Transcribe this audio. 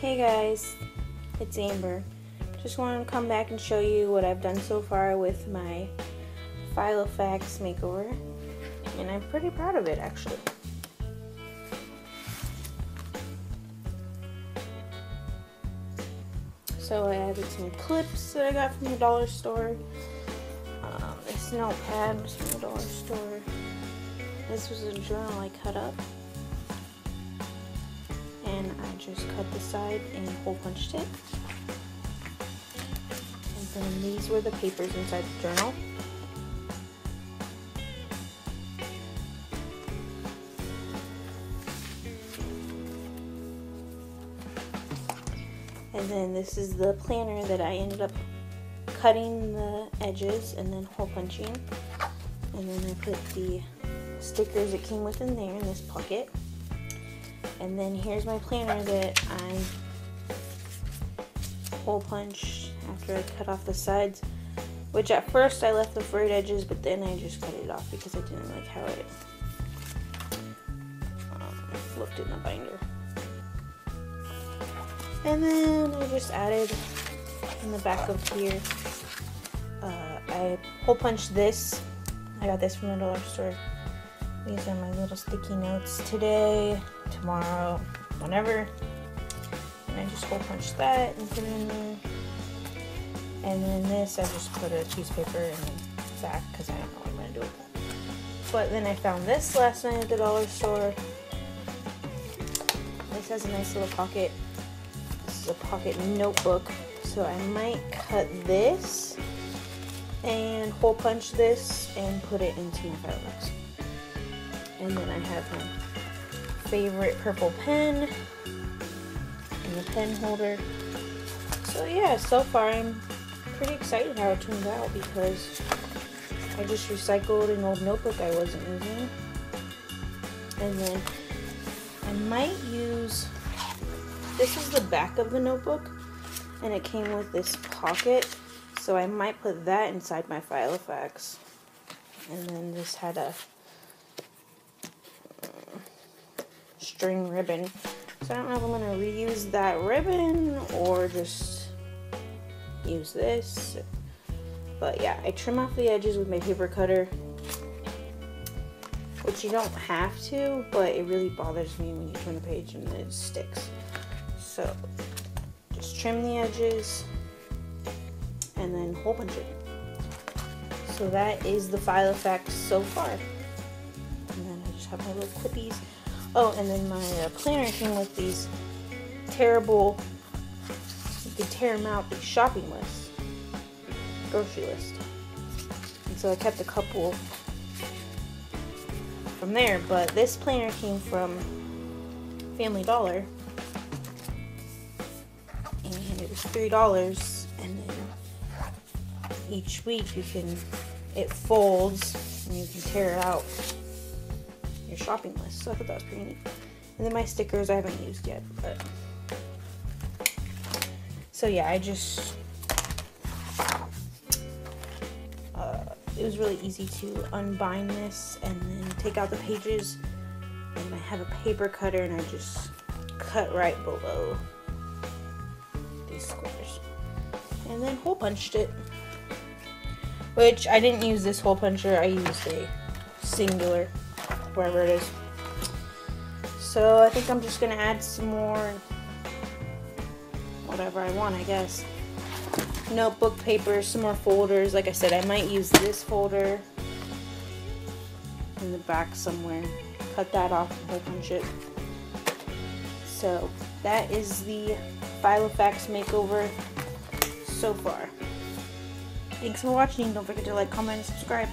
Hey guys, it's Amber. Just wanted to come back and show you what I've done so far with my Filofax makeover, and I'm pretty proud of it actually. So I added some clips that I got from the dollar store, this notepad was from the dollar store, this was a journal I cut up. And I just cut the side and hole punched it. And then these were the papers inside the journal. And then this is the planner that I ended up cutting the edges and then hole punching. And then I put the stickers that came with in there in this pocket. And then here's my planner that I hole punched after I cut off the sides, which at first I left the frayed edges, but then I just cut it off because I didn't like how it looked in the binder. And then I just added in the back of here, I hole punched this. I got this from the dollar store. These are my little sticky notes today, tomorrow, whenever. And I just hole punched that and put it in there. And then this, I just put a piece of paper in the back because I don't know what I'm going to do with that. But then I found this last night at the dollar store. This has a nice little pocket. This is a pocket notebook. So I might cut this and hole punch this and put it into my Filofax. And then I have my favorite purple pen and the pen holder. So yeah, so far I'm pretty excited how it turned out because I just recycled an old notebook I wasn't using. And then I might use, this is the back of the notebook and it came with this pocket. So I might put that inside my Filofax. And then this had a string ribbon. So I don't know if I'm going to reuse that ribbon or just use this. But yeah, I trim off the edges with my paper cutter, which you don't have to, but it really bothers me when you turn the page and it sticks. So just trim the edges and then hole punch it. So that is the Filofax so far. And then I just have my little clippies. Oh, and then my planner came with these terrible, you could tear them out, the shopping list, grocery list. And so I kept a couple from there, but this planner came from Family Dollar, and it was $3, and then each week you can, it folds, and you can tear it out. Your shopping list, so I thought that was pretty neat. And then my stickers I haven't used yet, but so yeah, I just it was really easy to unbind this and then take out the pages. And I have a paper cutter and I just cut right below these squares and then hole punched it. Which I didn't use this hole puncher, I used a singular, wherever it is. So I think I'm just gonna add some more whatever I want, I guess. Notebook paper, some more folders. Like I said, I might use this folder in the back somewhere. Cut that off and hole punch it. So that is the Filofax makeover so far. Thanks for watching. Don't forget to like, comment, and subscribe.